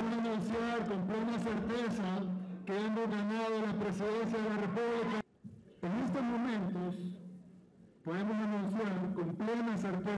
puedo anunciar con plena certeza que hemos ganado la presidencia de la República. En estos momentos podemos anunciar con plena certeza